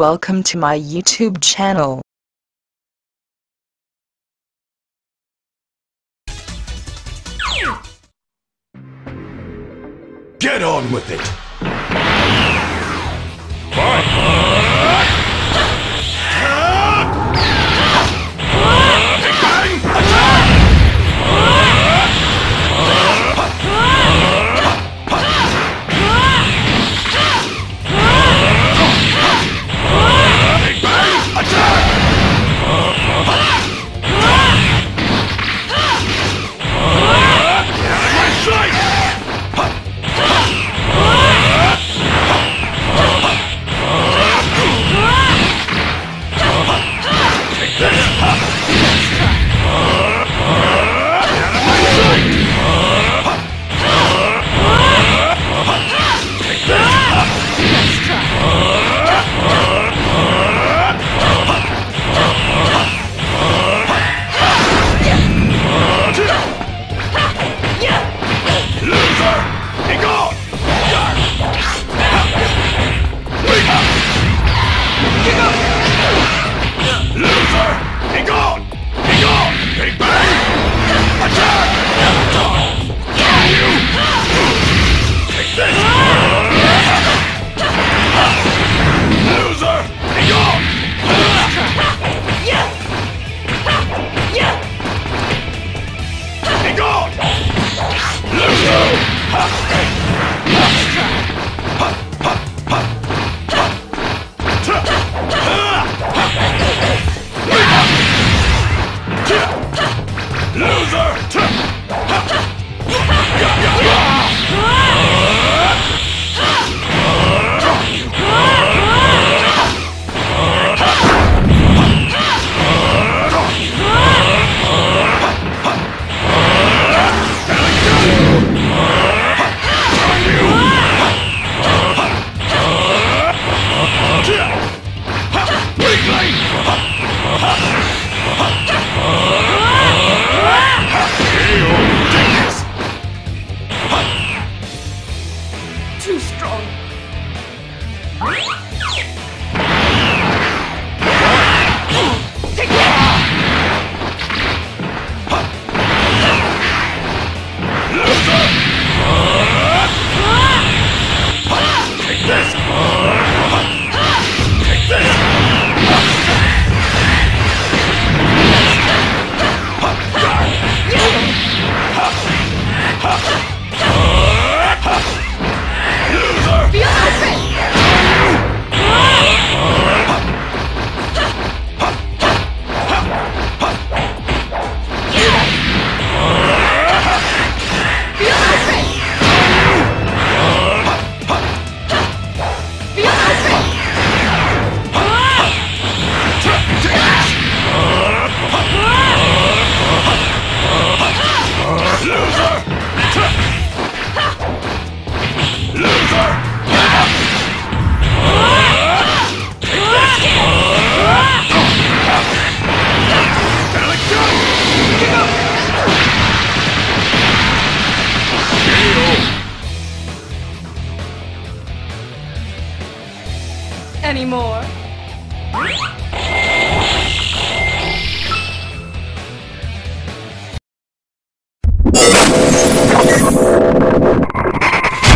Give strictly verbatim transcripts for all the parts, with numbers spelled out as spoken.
Welcome to my YouTube channel. Get on with it! Anymore.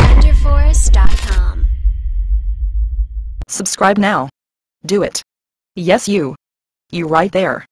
Wonderforest dot com. Subscribe now. Do it. Yes, you. You right there.